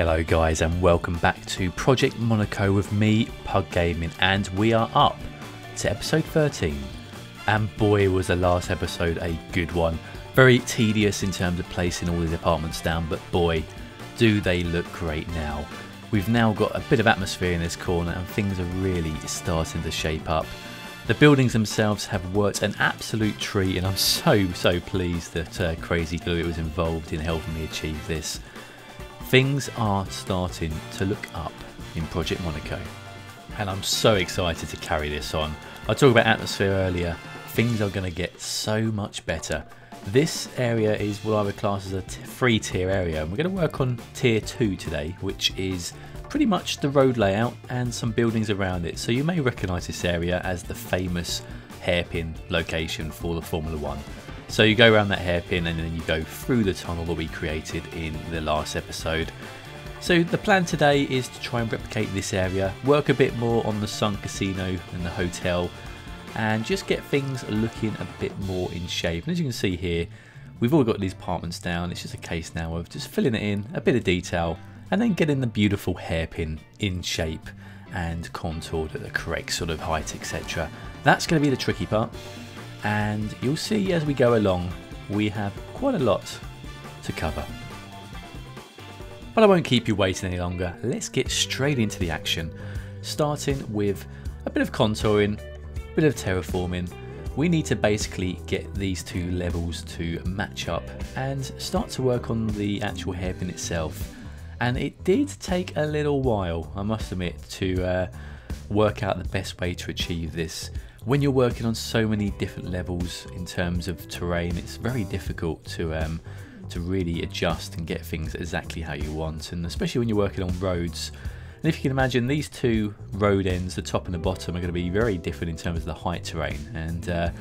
Hello guys and welcome back to Project Monaco with me, Pug Gaming, and we are up to episode 13. And boy was the last episode a good one. Very tedious in terms of placing all the departments down, but boy do they look great now. We've now got a bit of atmosphere in this corner and things are really starting to shape up. The buildings themselves have worked an absolute treat and I'm so pleased that Crazy Glue was involved in helping me achieve this. Things are starting to look up in Project Monaco and I'm so excited to carry this on. I talked about atmosphere earlier, things are going to get so much better. This area is what I would class as a 3-tier area and we're going to work on tier 2 today, which is pretty much the road layout and some buildings around it. So you may recognise this area as the famous hairpin location for the Formula One. So you go around that hairpin and then you go through the tunnel that we created in the last episode. So the plan today is to try and replicate this area, work a bit more on the Sun Casino and the hotel, and just get things looking a bit more in shape. And as you can see here, we've all got these apartments down. It's just a case now of just filling it in, a bit of detail, and then getting the beautiful hairpin in shape and contoured at the correct sort of height, etc. That's going to be the tricky part, and you'll see as we go along we have quite a lot to cover. But I won't keep you waiting any longer. Let's get straight into the action, starting with a bit of contouring, a bit of terraforming. We need to basically get these two levels to match up and start to work on the actual hairpin itself. And it did take a little while, I must admit, to work out the best way to achieve this. When you're working on so many different levels in terms of terrain, it's very difficult to really adjust and get things exactly how you want, and especially when you're working on roads. And if you can imagine, these two road ends, the top and the bottom, are going to be very different in terms of the height terrain, and the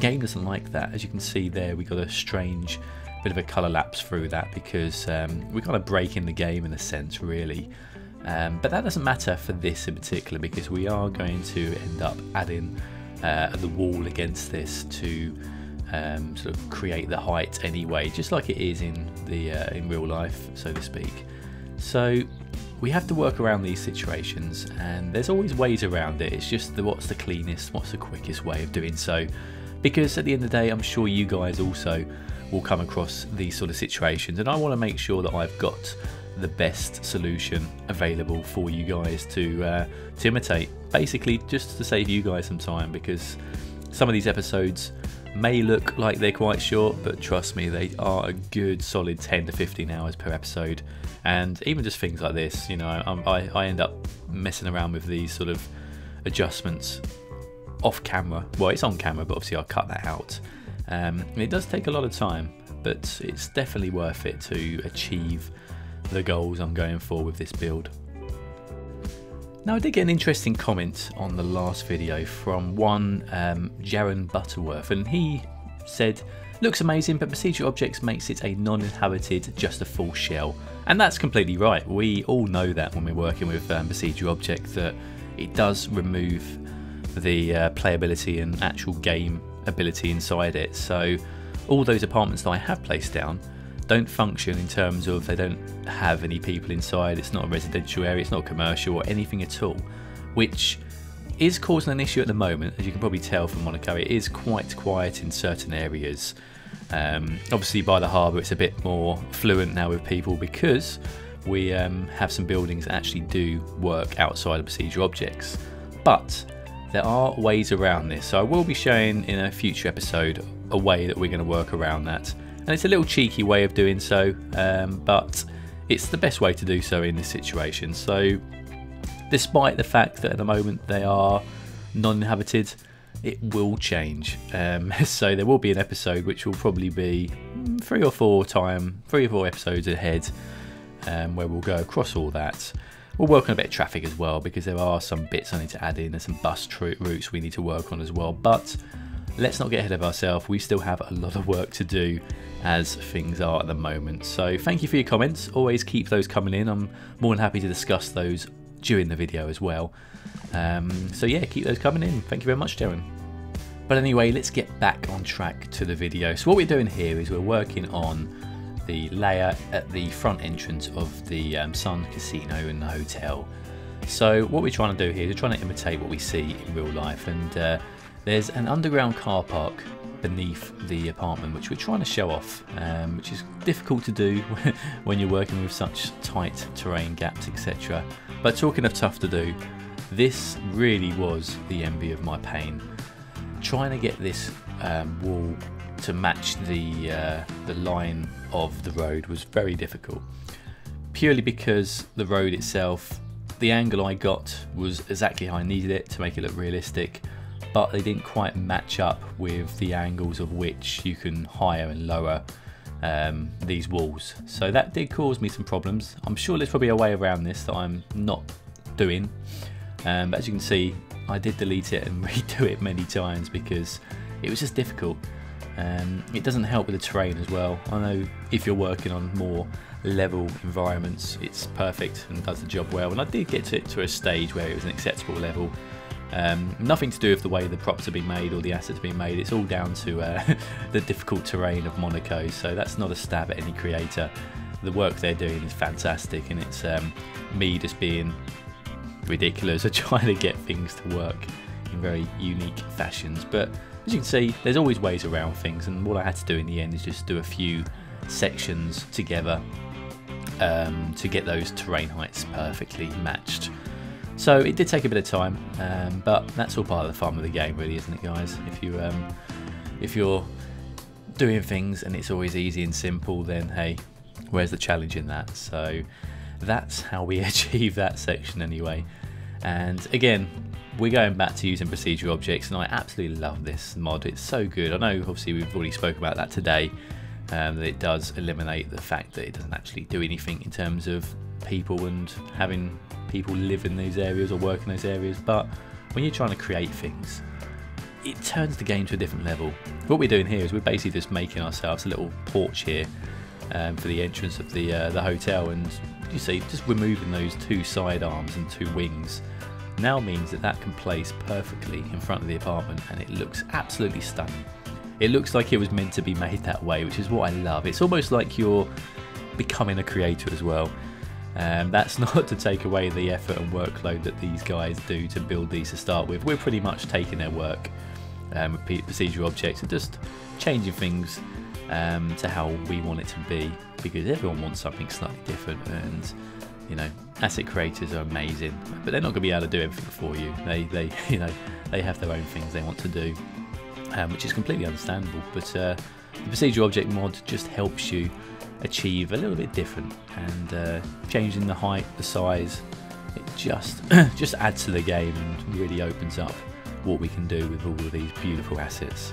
game doesn't like that. As you can see there, we got a strange bit of a colour lapse through that because we're kind of breaking the game in a sense, really. But that doesn't matter for this in particular because we are going to end up adding the wall against this to sort of create the height anyway, just like it is in the in real life, so to speak. So we have to work around these situations, and there's always ways around it. It's just what's the cleanest, what's the quickest way of doing so, because at the end of the day, I'm sure you guys also will come across these sort of situations, and I want to make sure that I've got the best solution available for you guys to imitate, basically just to save you guys some time, because some of these episodes may look like they're quite short, but trust me, they are a good solid 10 to 15 hours per episode. And even just things like this, you know, I end up messing around with these sort of adjustments off camera. Well, it's on camera, but obviously I'll cut that out. And it does take a lot of time, but it's definitely worth it to achieve the goals I'm going for with this build. Now, I did get an interesting comment on the last video from one Jaron Butterworth, and he said, "Looks amazing, but Procedural Objects makes it a non-inhabited, just a full shell." And that's completely right. We all know that when we're working with Procedural Objects, that it does remove the playability and actual game ability inside it. So all those apartments that I have placed down don't function in terms of they don't have any people inside. It's not a residential area, it's not commercial or anything at all, which is causing an issue at the moment. As you can probably tell from Monaco, it is quite quiet in certain areas. Obviously by the harbour it's a bit more fluent now with people, because we have some buildings that actually do work outside of Procedural Objects. But there are ways around this, so I will be showing in a future episode a way that we're going to work around that. And it's a little cheeky way of doing so, but it's the best way to do so in this situation. So despite the fact that at the moment they are non-inhabited, it will change. So there will be an episode which will probably be three or four episodes ahead, where we'll go across all that. We'll work on a bit of traffic as well, because there are some bits I need to add in. There's some bus routes we need to work on as well, but let's not get ahead of ourselves. We still have a lot of work to do as things are at the moment. So thank you for your comments. Always keep those coming in. I'm more than happy to discuss those during the video as well. So yeah, keep those coming in. Thank you very much, Jaron. But anyway, let's get back on track to the video. So what we're doing here is we're working on the layer at the front entrance of the Sun Casino and the hotel. So what we're trying to do here is trying to imitate what we see in real life, and there's an underground car park beneath the apartment which we're trying to show off, which is difficult to do when you're working with such tight terrain gaps, etc. But talking of tough to do, this really was the envy of my pain. Trying to get this wall to match the line of the road was very difficult, purely because the road itself, the angle I got was exactly how I needed it to make it look realistic, but they didn't quite match up with the angles of which you can higher and lower these walls. So that did cause me some problems. I'm sure there's probably a way around this that I'm not doing, but as you can see, I did delete it and redo it many times because it was just difficult. It doesn't help with the terrain as well. I know if you're working on more level environments, it's perfect and does the job well, and I did get it to a stage where it was an acceptable level. Nothing to do with the way the props have been made or the assets have been made. It's all down to the difficult terrain of Monaco, so that's not a stab at any creator. The work they're doing is fantastic, and it's me just being ridiculous at trying to get things to work in very unique fashions. But as you can see, there's always ways around things, and what I had to do in the end is just do a few sections together to get those terrain heights perfectly matched. So it did take a bit of time, but that's all part of the fun of the game really, isn't it guys? If you're doing things and it's always easy and simple, then hey, where's the challenge in that? So that's how we achieve that section anyway. And again, we're going back to using procedural objects, and I absolutely love this mod. It's so good. I know obviously we've already spoken about that today, that it does eliminate the fact that it doesn't actually do anything in terms of people and having people live in these areas or work in those areas. But when you're trying to create things, it turns the game to a different level. What we're doing here is we're basically just making ourselves a little porch here for the entrance of the hotel, and you see just removing those two side arms and two wings now means that that can place perfectly in front of the apartment, and it looks absolutely stunning. It looks like it was meant to be made that way, which is what I love. It's almost like you're becoming a creator as well. That's not to take away the effort and workload that these guys do to build these to start with. We're pretty much taking their work with procedural objects and just changing things to how we want it to be, because everyone wants something slightly different, and you know, asset creators are amazing, but they're not going to be able to do everything for you. They you know, they have their own things they want to do, which is completely understandable. But the procedural object mod just helps you achieve a little bit different, and changing the height, the size, it just adds to the game and really opens up what we can do with all of these beautiful assets.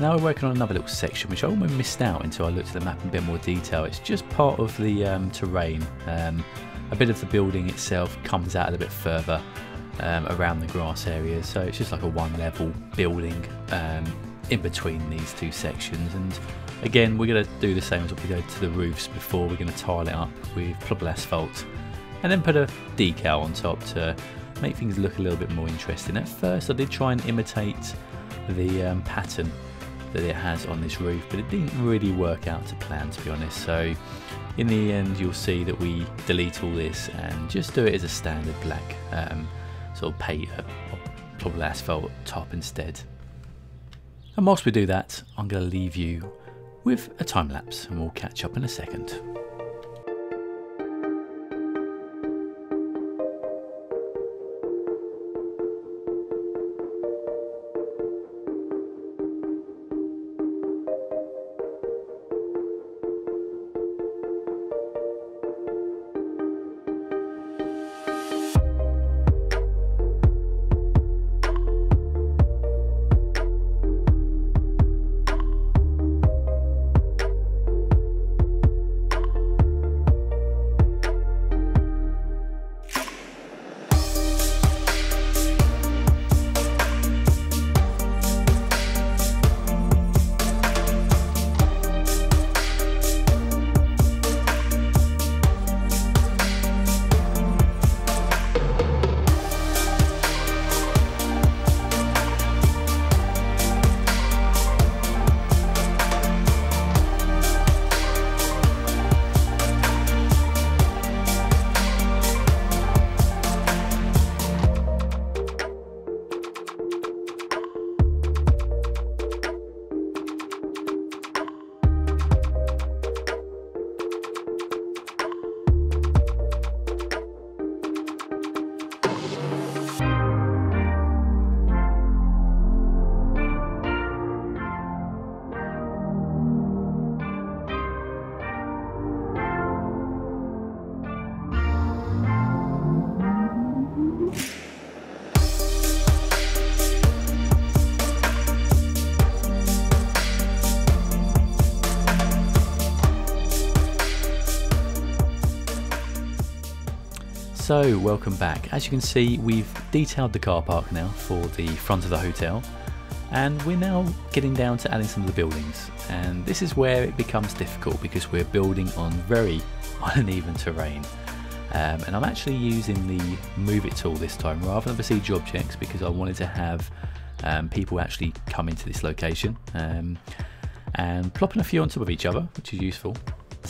Now we're working on another little section which I almost missed out until I looked at the map in a bit more detail. It's just part of the terrain. A bit of the building itself comes out a little bit further around the grass area, so it's just like a one level building in between these two sections. And again, we're going to do the same as what we go to the roofs before. We're going to tile it up with probably asphalt and then put a decal on top to make things look a little bit more interesting. At first I did try and imitate the pattern that it has on this roof, but it didn't really work out to plan, to be honest. So in the end you'll see that we delete all this and just do it as a standard black sort of paint, probably asphalt top instead. And whilst we do that, I'm going to leave you with a time lapse, and we'll catch up in a second. So welcome back. As you can see, we've detailed the car park now for the front of the hotel, and we're now getting down to adding some of the buildings, and this is where it becomes difficult because we're building on very uneven terrain. And I'm actually using the Move It tool this time rather than Procedural Objects because I wanted to have people actually come into this location and plopping a few on top of each other, which is useful.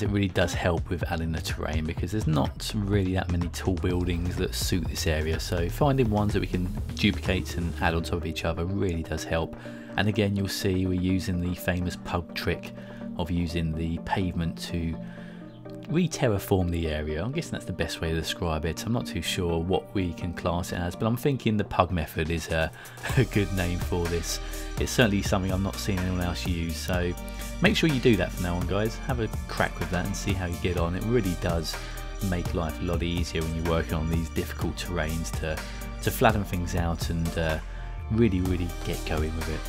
It really does help with adding the terrain because there's not really that many tall buildings that suit this area, so finding ones that we can duplicate and add on top of each other really does help. And again, you'll see we're using the famous pug trick of using the pavement to re-terraform the area. I'm guessing that's the best way to describe it. I'm not too sure what we can class it as, but I'm thinking the pug method is a good name for this. It's certainly something I'm not seeing anyone else use, so make sure you do that from now on, guys. Have a crack with that and see how you get on. It really does make life a lot easier when you're working on these difficult terrains to flatten things out and really get going with it.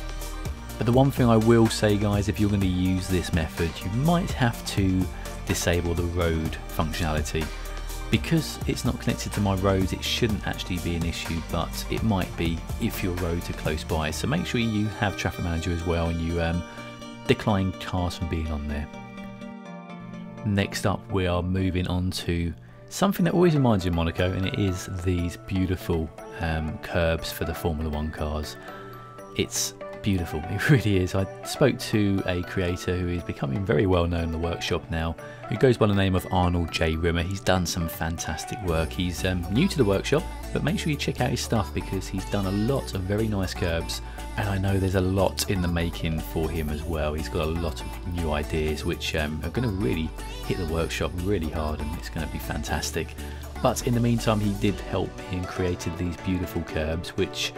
But the one thing I will say, guys, if you're going to use this method, you might have to disable the road functionality. Because it's not connected to my roads, it shouldn't actually be an issue, but it might be if your roads are close by. So make sure you have Traffic Manager as well and you decline cars from being on there. Next up, we are moving on to something that always reminds you of Monaco, and it is these beautiful curbs for the Formula One cars. It's beautiful, it really is. I spoke to a creator who is becoming very well known in the workshop now, who goes by the name of Arnold J. Rimmer. He's done some fantastic work. He's new to the workshop, but make sure you check out his stuff because he's done a lot of very nice curbs, and I know there's a lot in the making for him as well. He's got a lot of new ideas which are going to really hit the workshop really hard, and it's going to be fantastic. But in the meantime, he did help me and created these beautiful curbs, which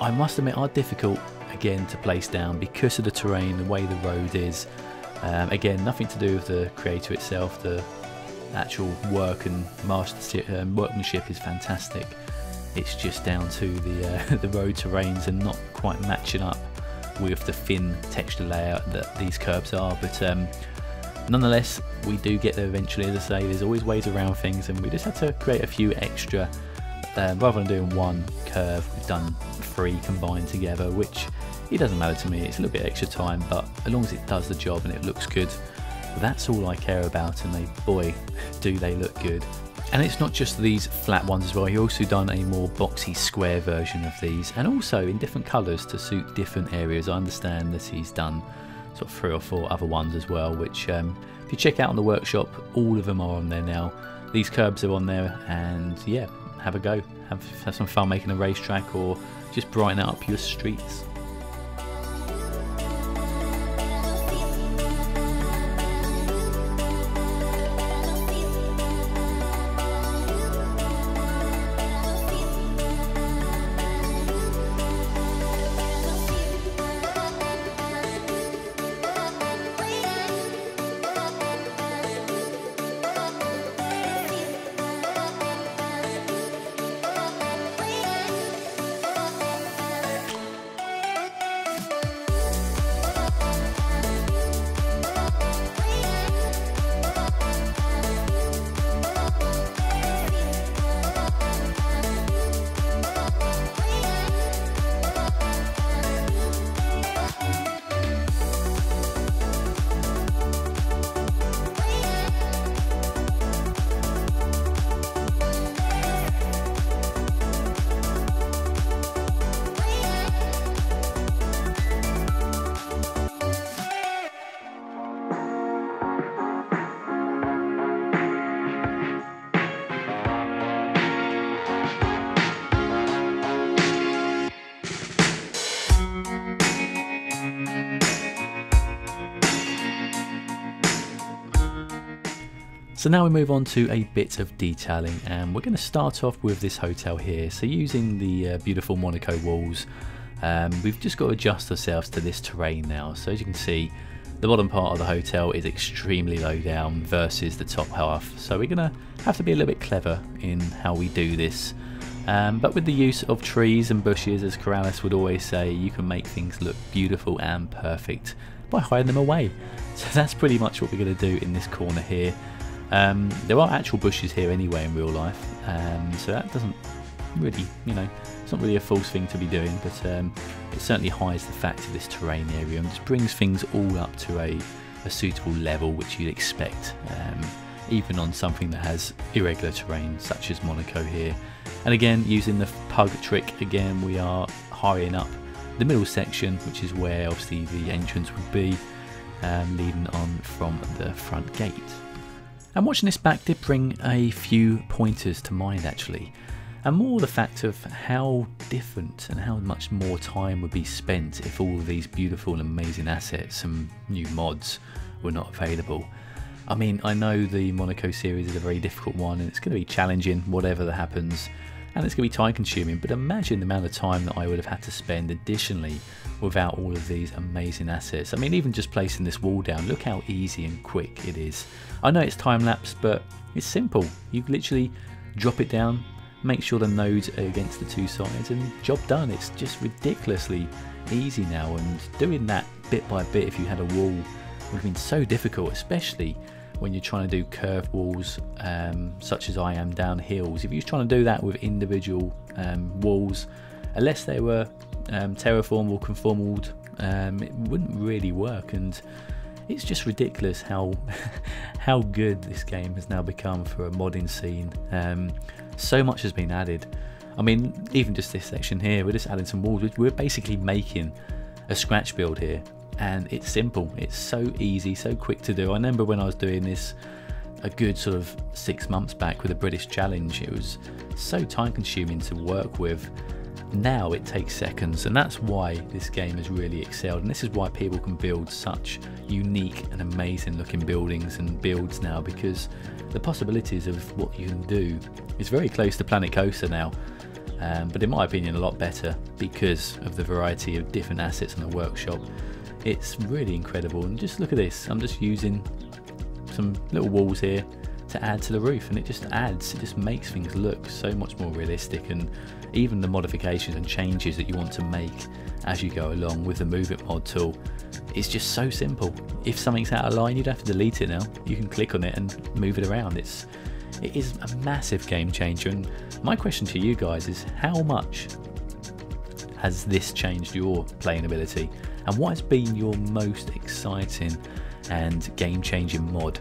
I must admit are difficult again to place down because of the terrain, the way the road is. Again, nothing to do with the creator itself. The actual work and workmanship is fantastic. It's just down to the road terrains and not quite matching up with the thin texture layout that these curbs are. But nonetheless, we do get there eventually. As I say, there's always ways around things, and we just had to create a few extra. Rather than doing one curve, we've done three combined together, which it doesn't matter to me. It's a little bit extra time, but as long as it does the job and it looks good, that's all I care about. And they, boy, do they look good. And it's not just these flat ones as well. He also done a more boxy square version of these, and also in different colors to suit different areas. I understand that he's done sort of 3 or 4 other ones as well, which if you check out on the workshop, all of them are on there now. These curbs are on there, and yeah, have a go. Have some fun making a racetrack or just brighten up your streets. So now we move on to a bit of detailing, and we're going to start off with this hotel here. So using the beautiful Monaco walls, we've just got to adjust ourselves to this terrain now. So as you can see, the bottom part of the hotel is extremely low down versus the top half. So we're going to have to be a little bit clever in how we do this. But with the use of trees and bushes, as Corrales would always say, you can make things look beautiful and perfect by hiding them away. So that's pretty much what we're going to do in this corner here. There are actual bushes here anyway in real life, so that doesn't really, you know, it's not really a false thing to be doing, but it certainly hides the fact of this terrain area and just brings things all up to a suitable level which you'd expect, even on something that has irregular terrain such as Monaco here. And again, using the pug trick again, we are high up the middle section, which is where obviously the entrance would be, leading on from the front gate. And watching this back did bring a few pointers to mind actually, and more the fact of how different and how much more time would be spent if all of these beautiful and amazing assets and new mods were not available. I mean, I know the Monaco series is a very difficult one and it's going to be challenging whatever that happens, and it's going to be time consuming, but imagine the amount of time that I would have had to spend additionally without all of these amazing assets. I mean, even just placing this wall down, look how easy and quick it is. I know it's time lapse, but it's simple. You literally drop it down, make sure the nodes are against the two sides, and job done. It's just ridiculously easy now, and doing that bit by bit if you had a wall would have been so difficult, especially when you're trying to do curved walls such as I am down hills. If you're trying to do that with individual walls, unless they were terraformed or conformal, it wouldn't really work, and it's just ridiculous how how good this game has now become for a modding scene. So much has been added. I mean, even just this section here, we're just adding some walls. We're basically making a scratch build here. And it's simple, it's so easy, so quick to do. I remember when I was doing this a good sort of 6 months back with a British challenge, it was so time consuming to work with. Now it takes seconds, and that's why this game has really excelled, and this is why people can build such unique and amazing looking buildings and builds now, because the possibilities of what you can do is very close to Planet Coaster now. But in my opinion a lot better because of the variety of different assets in the workshop. It's really incredible, and just look at this, I'm just using some little walls here to add to the roof, and it just makes things look so much more realistic, and even the modifications and changes that you want to make as you go along with the Move It mod tool, it's just so simple. If something's out of line, you'd have to delete it now, you can click on it and move it around. It is a massive game changer, and my question to you guys is, how much has this changed your playing ability? And what has been your most exciting and game-changing mod?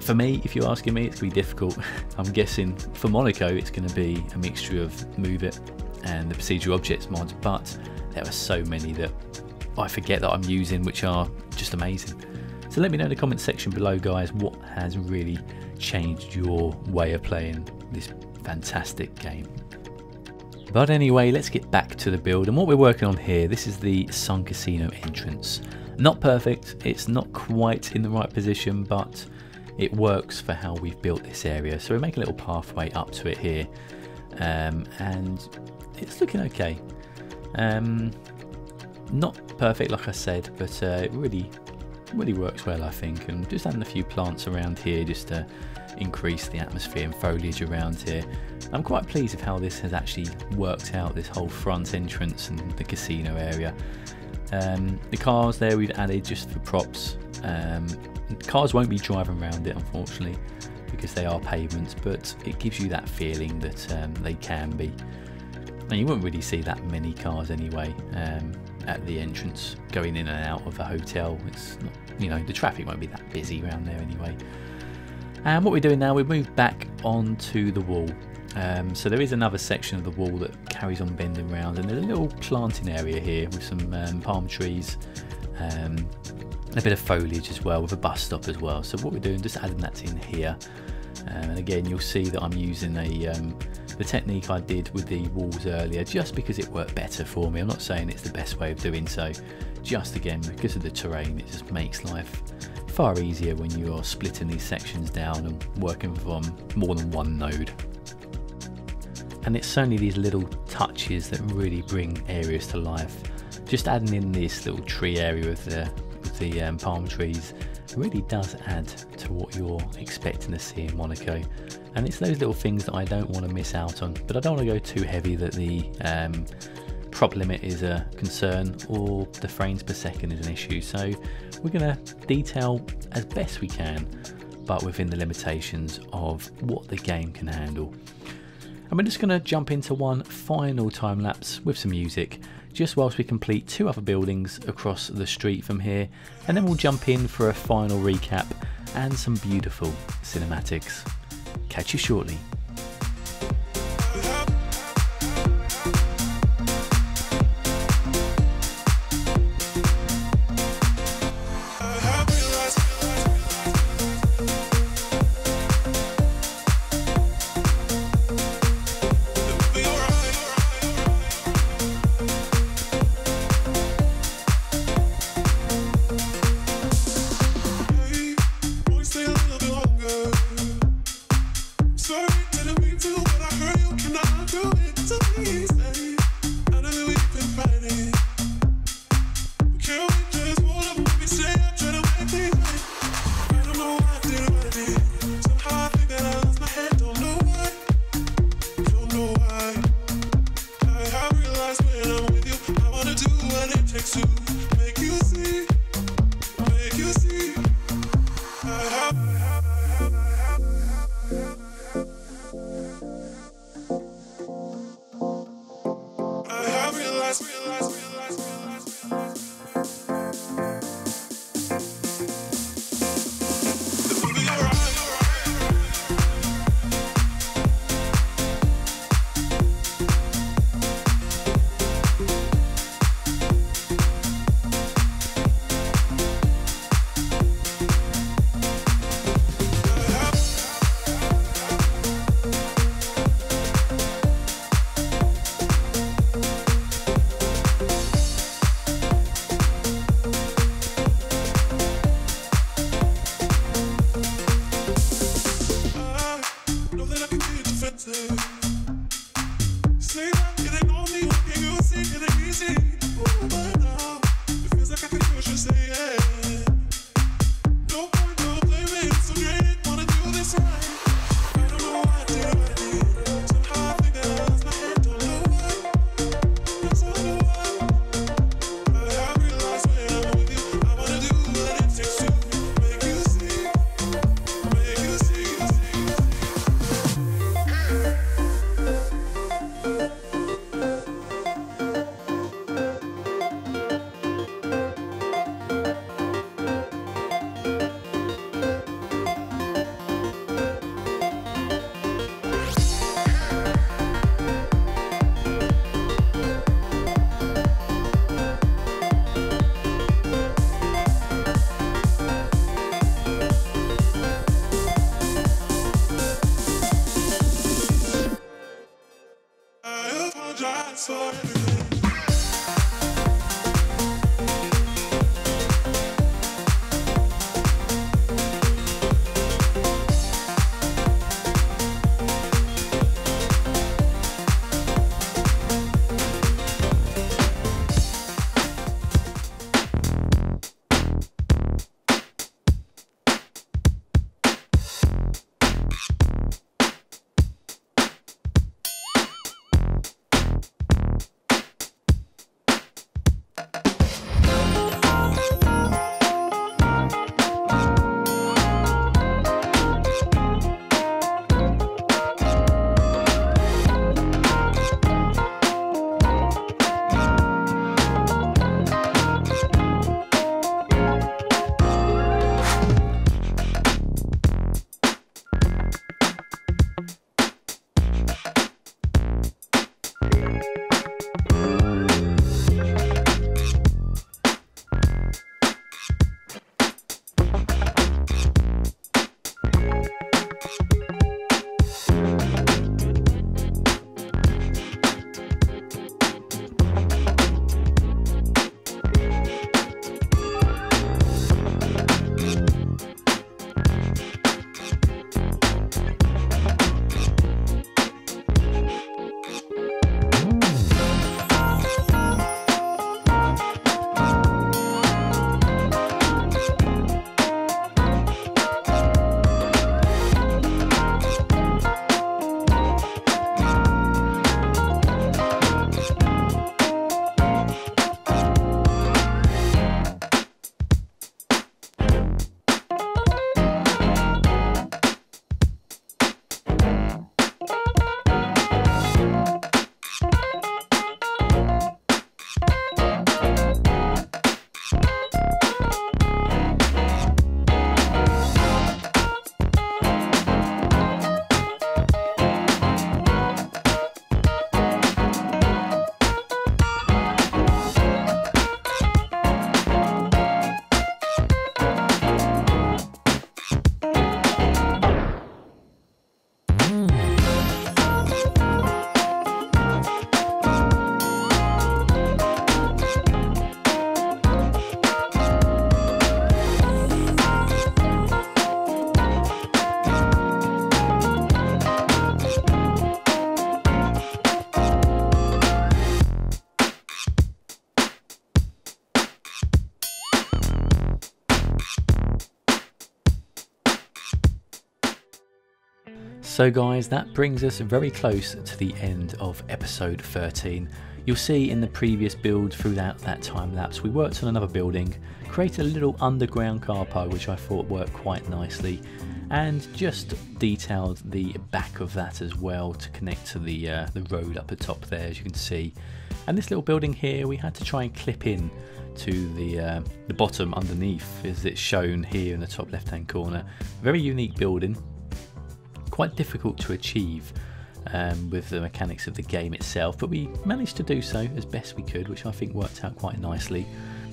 For me, if you're asking me, it's going to be difficult. I'm guessing for Monaco, it's going to be a mixture of Move It and the Procedural Objects mods, but there are so many that I forget that I'm using, which are just amazing. So let me know in the comments section below, guys, what has really changed your way of playing this fantastic game. But anyway, let's get back to the build, and what we're working on here, this is the Sun Casino entrance. Not perfect, it's not quite in the right position, but it works for how we've built this area. So we make a little pathway up to it here, and it's looking okay. Not perfect, like I said, but it really works well, I think, and just adding a few plants around here just to increase the atmosphere and foliage around here. I'm quite pleased with how this has actually worked out, this whole front entrance and the casino area. The cars there we've added just for props. Cars won't be driving around it, unfortunately, because they are pavements, but it gives you that feeling that they can be. And you won't really see that many cars anyway at the entrance going in and out of the hotel. It's not, you know, the traffic won't be that busy around there anyway. And what we're doing now, we've moved back onto the wall. So there is another section of the wall that carries on bending round, and there's a little planting area here with some palm trees, and a bit of foliage as well, with a bus stop as well. So what we're doing, just adding that in here. And again, you'll see that I'm using the technique I did with the walls earlier, just because it worked better for me. I'm not saying it's the best way of doing so, just again, because of the terrain, it just makes life far easier when you are splitting these sections down and working from more than one node. And it's only these little touches that really bring areas to life. Just adding in this little tree area with the palm trees really does add to what you're expecting to see in Monaco, and it's those little things that I don't want to miss out on, but I don't want to go too heavy that the prop limit is a concern or the frames per second is an issue, so we're going to detail as best we can but within the limitations of what the game can handle. And we're just going to jump into one final time lapse with some music, just whilst we complete two other buildings across the street from here, and then we'll jump in for a final recap and some beautiful cinematics. Catch you shortly. So guys, that brings us very close to the end of episode 13. You'll see in the previous build throughout that time lapse we worked on another building, created a little underground car park which I thought worked quite nicely, and just detailed the back of that as well to connect to the road up the top there, as you can see. And this little building here we had to try and clip in to the bottom underneath, as it's shown here in the top left hand corner. Very unique building, quite difficult to achieve with the mechanics of the game itself, but we managed to do so as best we could, which I think worked out quite nicely.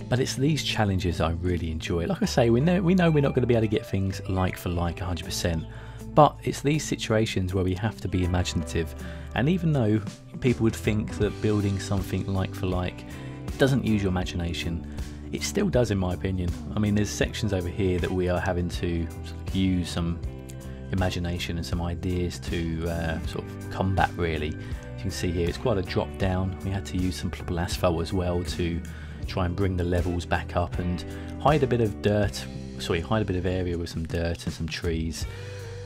But it's these challenges I really enjoy. Like I say, we know we're not going to be able to get things like for like 100%, but it's these situations where we have to be imaginative. And even though people would think that building something like for like doesn't use your imagination, it still does, in my opinion. I mean, there's sections over here that we are having to sort of use some imagination and some ideas to sort of combat, really. As you can see here, it's quite a drop down. We had to use some ploppable asphalt as well to try and bring the levels back up and hide a bit of dirt, sorry, hide a bit of area with some dirt and some trees,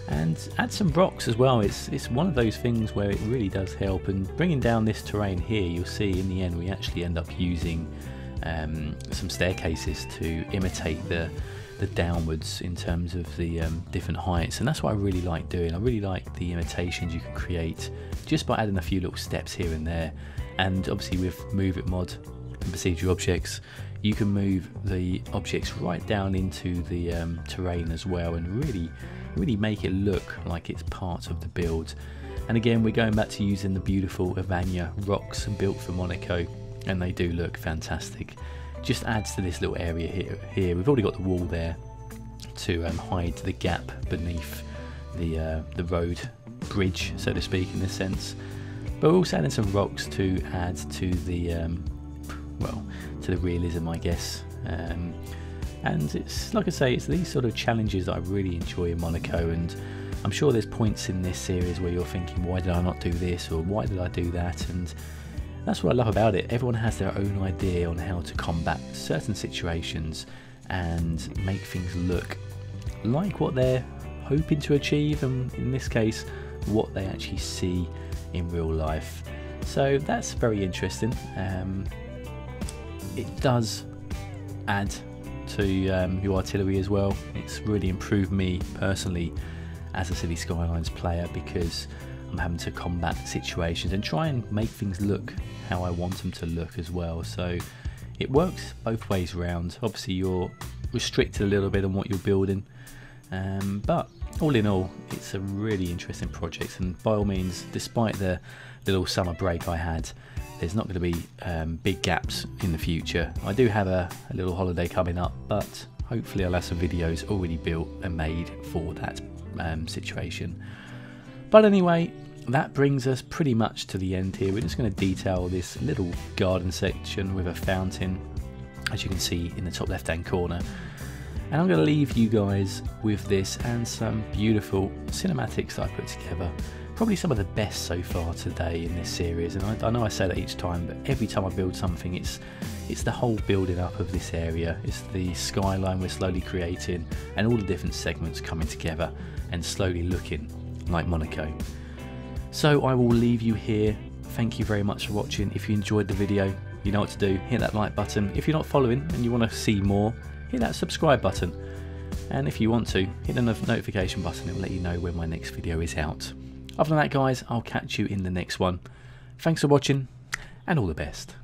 and add some rocks as well. It's one of those things where it really does help. And bringing down this terrain here, you'll see in the end we actually end up using some staircases to imitate the downwards in terms of the different heights. And that's what I really like doing. I really like the imitations you can create just by adding a few little steps here and there. And obviously with Move It mod and Procedural Objects, you can move the objects right down into the terrain as well, and really make it look like it's part of the build. And again, we're going back to using the beautiful Evania rocks built for Monaco, and they do look fantastic. Just adds to this little area here. We've already got the wall there to hide the gap beneath the road bridge, so to speak, in this sense. But we're also adding some rocks to add to the well, to the realism, I guess. And it's, like I say, it's these sort of challenges that I really enjoy in Monaco. And I'm sure there's points in this series where you're thinking, why did I not do this, or why did I do that? And that's what I love about it. Everyone has their own idea on how to combat certain situations and make things look like what they're hoping to achieve, and in this case what they actually see in real life. So that's very interesting. It does add to your artillery as well. It's really improved me personally as a City Skylines player, because I'm having to combat situations and try and make things look how I want them to look as well. So it works both ways round. Obviously you're restricted a little bit on what you're building, but all in all it's a really interesting project. And by all means, despite the little summer break I had, there's not going to be big gaps in the future. I do have a little holiday coming up, but hopefully I'll have some videos already built and made for that situation. But anyway, that brings us pretty much to the end here. We're just going to detail this little garden section with a fountain, as you can see in the top left hand corner. And I'm going to leave you guys with this and some beautiful cinematics that I put together. Probably some of the best so far today in this series, and I know I say that each time, but every time I build something it's the whole building up of this area. It's the skyline we're slowly creating and all the different segments coming together and slowly looking like Monaco. So I will leave you here. Thank you very much for watching. If you enjoyed the video, you know what to do. Hit that like button. If you're not following and you want to see more, hit that subscribe button. And if you want to, hit the notification button. It will let you know when my next video is out. Other than that, guys, I'll catch you in the next one. Thanks for watching, and all the best.